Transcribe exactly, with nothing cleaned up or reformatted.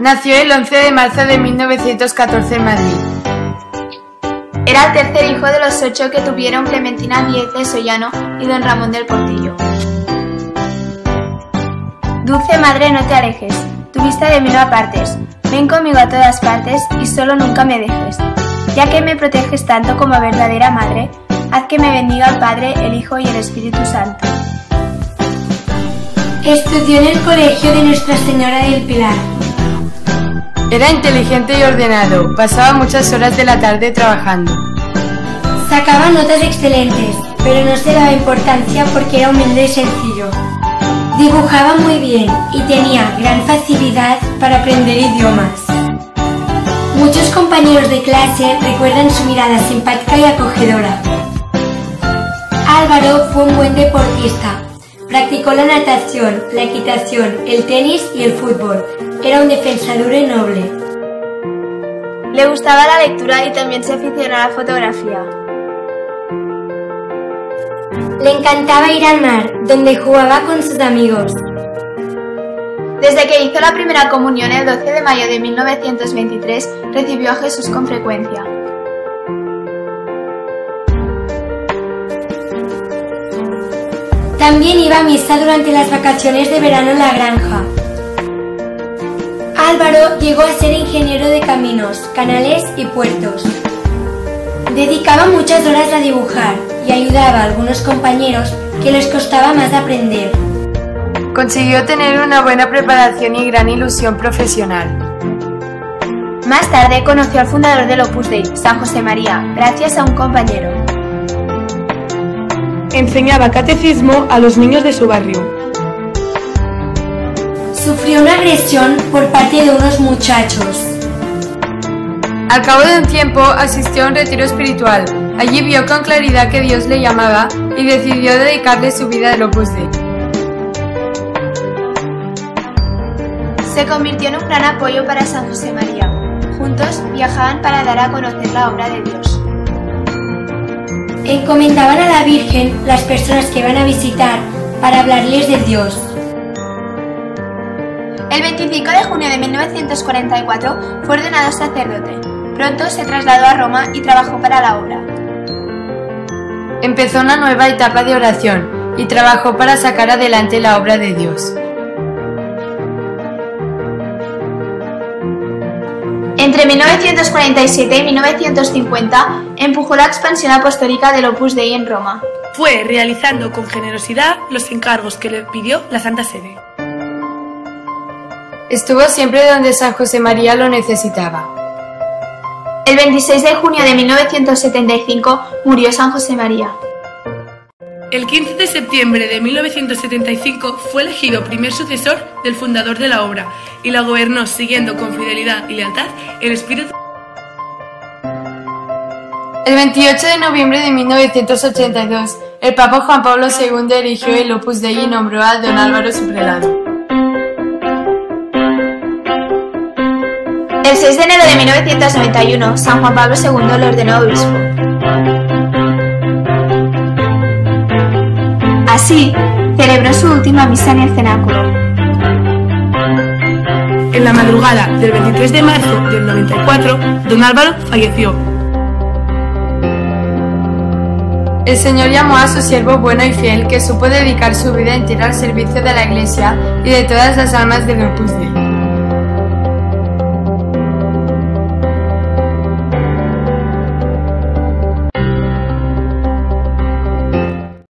Nació el once de marzo de mil novecientos catorce en Madrid. Era el tercer hijo de los ocho que tuvieron Clementina Diez de Sollano y don Ramón del Portillo. Dulce madre, no te alejes, tu vista de mí no apartes, ven conmigo a todas partes y solo nunca me dejes. Ya que me proteges tanto como verdadera madre, haz que me bendiga el Padre, el Hijo y el Espíritu Santo. Estudió en el colegio de Nuestra Señora del Pilar. Era inteligente y ordenado, pasaba muchas horas de la tarde trabajando. Sacaba notas excelentes, pero no se daba importancia porque era humilde y sencillo. Dibujaba muy bien y tenía gran facilidad para aprender idiomas. Muchos compañeros de clase recuerdan su mirada simpática y acogedora. Álvaro fue un buen deportista. Practicó la natación, la equitación, el tenis y el fútbol. Era un defensa duro y noble. Le gustaba la lectura y también se aficionó a la fotografía. Le encantaba ir al mar, donde jugaba con sus amigos. Desde que hizo la primera comunión el doce de mayo de mil novecientos veintitrés, recibió a Jesús con frecuencia. También iba a misa durante las vacaciones de verano en la granja. Álvaro llegó a ser ingeniero de caminos, canales y puertos. Dedicaba muchas horas a dibujar y ayudaba a algunos compañeros que les costaba más aprender. Consiguió tener una buena preparación y gran ilusión profesional. Más tarde conoció al fundador del Opus Dei, San José María, gracias a un compañero. Enseñaba catecismo a los niños de su barrio. Sufrió una agresión por parte de unos muchachos. Al cabo de un tiempo asistió a un retiro espiritual. Allí vio con claridad que Dios le llamaba y decidió dedicarle su vida al Opus Dei. Se convirtió en un gran apoyo para San José María. Juntos viajaban para dar a conocer la obra de Dios. Encomendaban a la Virgen las personas que iban a visitar para hablarles de Dios. El veinticinco de junio de mil novecientos cuarenta y cuatro fue ordenado sacerdote. Pronto se trasladó a Roma y trabajó para la obra. Empezó una nueva etapa de oración y trabajó para sacar adelante la obra de Dios. Entre mil novecientos cuarenta y siete y mil novecientos cincuenta empujó la expansión apostólica del Opus Dei en Roma. Fue realizando con generosidad los encargos que le pidió la Santa Sede. Estuvo siempre donde San José María lo necesitaba. El veintiséis de junio de mil novecientos setenta y cinco murió San José María. El quince de septiembre de mil novecientos setenta y cinco fue elegido primer sucesor del fundador de la obra y la gobernó siguiendo con fidelidad y lealtad el espíritu. El veintiocho de noviembre de mil novecientos ochenta y dos, el Papa Juan Pablo segundo erigió el Opus Dei y nombró a don Álvaro su prelado. El seis de enero de mil novecientos noventa y uno, San Juan Pablo segundo le ordenó obispo. Así, celebró su última misa en el cenáculo. En la madrugada del veintitrés de marzo del noventa y cuatro, don Álvaro falleció. El Señor llamó a su siervo bueno y fiel que supo dedicar su vida entera al servicio de la Iglesia y de todas las almas del Opus Dei.